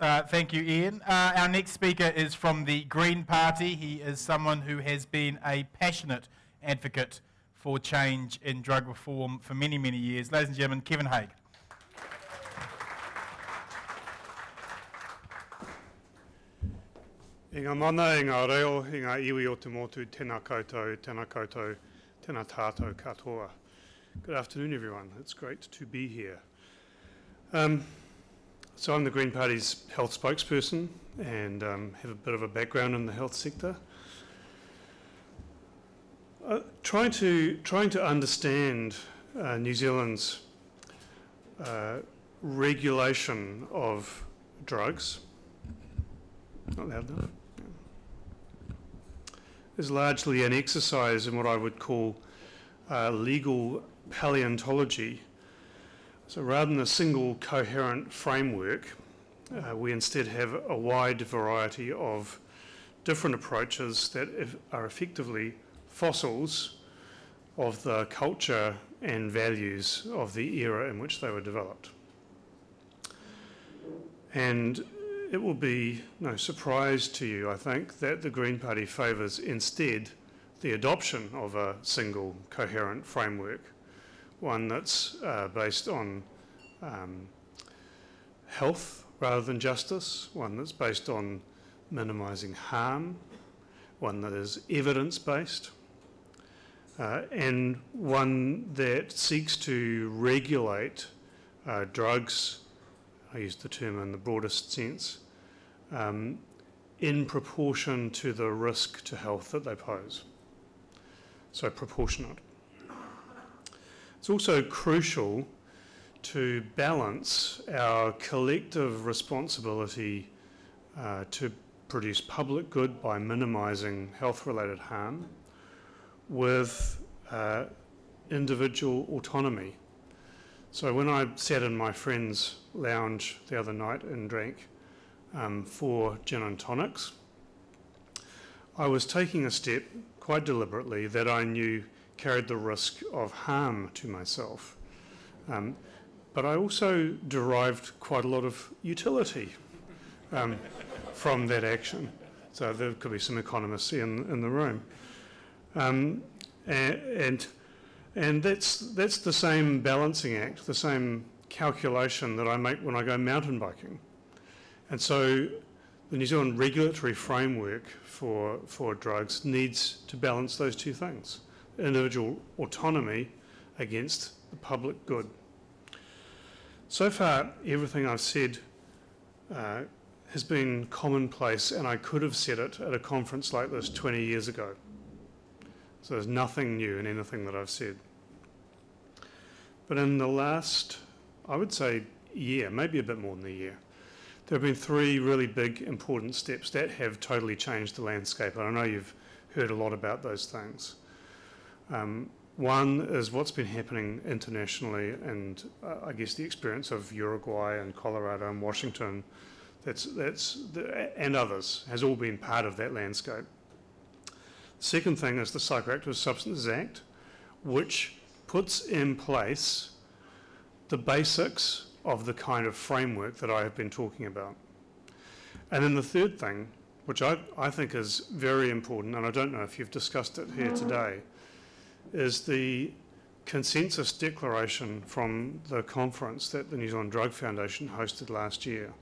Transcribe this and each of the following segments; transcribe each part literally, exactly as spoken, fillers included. Uh, thank you, Ian. Uh, our next speaker is from the Green Party. He is someone who has been a passionate advocate for change in drug reform for many, many years. Ladies and gentlemen, Kevin Hague. Inga mana, inga reo, inga iwi o te motu, tēnā koutou, tēnā koutou, tēnā tātou katoa. Good afternoon, everyone. It's great to be here. Um, so I'm the Green Party's health spokesperson and um, have a bit of a background in the health sector. Uh, trying to trying to understand uh, New Zealand's uh, regulation of drugs. Not loud enough. Is largely an exercise in what I would call uh, legal paleontology. So rather than a single coherent framework, uh, we instead have a wide variety of different approaches that are effectively fossils of the culture and values of the era in which they were developed. And it will be no surprise to you, I think, that the Green Party favours instead the adoption of a single coherent framework, one that's uh, based on um, health rather than justice, one that's based on minimising harm, one that is evidence-based, uh, and one that seeks to regulate uh, drugs, I use the term in the broadest sense, um, in proportion to the risk to health that they pose. So proportionate. It's also crucial to balance our collective responsibility uh, to produce public good by minimising health-related harm with uh, individual autonomy. So when I sat in my friend's lounge the other night and drank um, four gin and tonics, I was taking a step quite deliberately that I knew carried the risk of harm to myself. Um, but I also derived quite a lot of utility um, from that action. So there could be some economists in, in the room. Um, and... and And that's, that's the same balancing act, the same calculation that I make when I go mountain biking. And so the New Zealand regulatory framework for, for drugs needs to balance those two things, individual autonomy against the public good. So far, everything I've said uh, has been commonplace, and I could have said it at a conference like this twenty years ago. So there's nothing new in anything that I've said. But in the last, I would say, year, maybe a bit more than a year, there have been three really big, important steps that have totally changed the landscape. And I know you've heard a lot about those things. Um, one is what's been happening internationally and, uh, I guess, the experience of Uruguay and Colorado and Washington that's, that's the, and others has all been part of that landscape. Second thing is the Psychoactive Substances Act, which puts in place the basics of the kind of framework that I have been talking about. And then the third thing, which I, I think is very important, and I don't know if you've discussed it here today, is the consensus declaration from the conference that the New Zealand Drug Foundation hosted last year.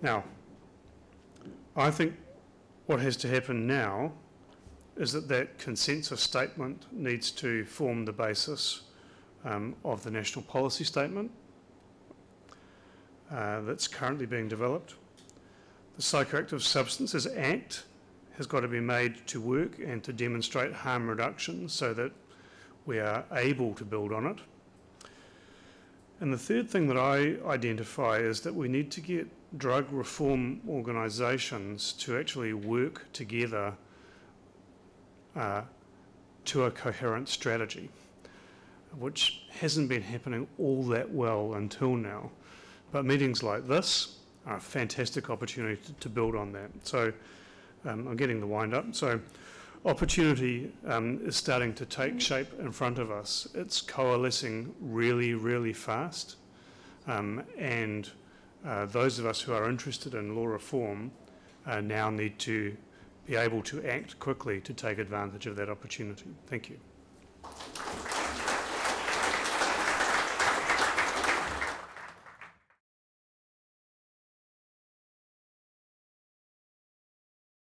Now, I think what has to happen now is that that consensus statement needs to form the basis um, of the national policy statement uh, that's currently being developed. The Psychoactive Substances Act has got to be made to work and to demonstrate harm reduction so that we are able to build on it. And the third thing that I identify is that we need to get drug reform organisations to actually work together Uh, to a coherent strategy, which hasn't been happening all that well until now. But meetings like this are a fantastic opportunity to, to build on that. So um, I'm getting the wind up. So opportunity um, is starting to take shape in front of us. It's coalescing really, really fast, um, and uh, those of us who are interested in law reform uh, now need to be able to act quickly to take advantage of that opportunity. Thank you.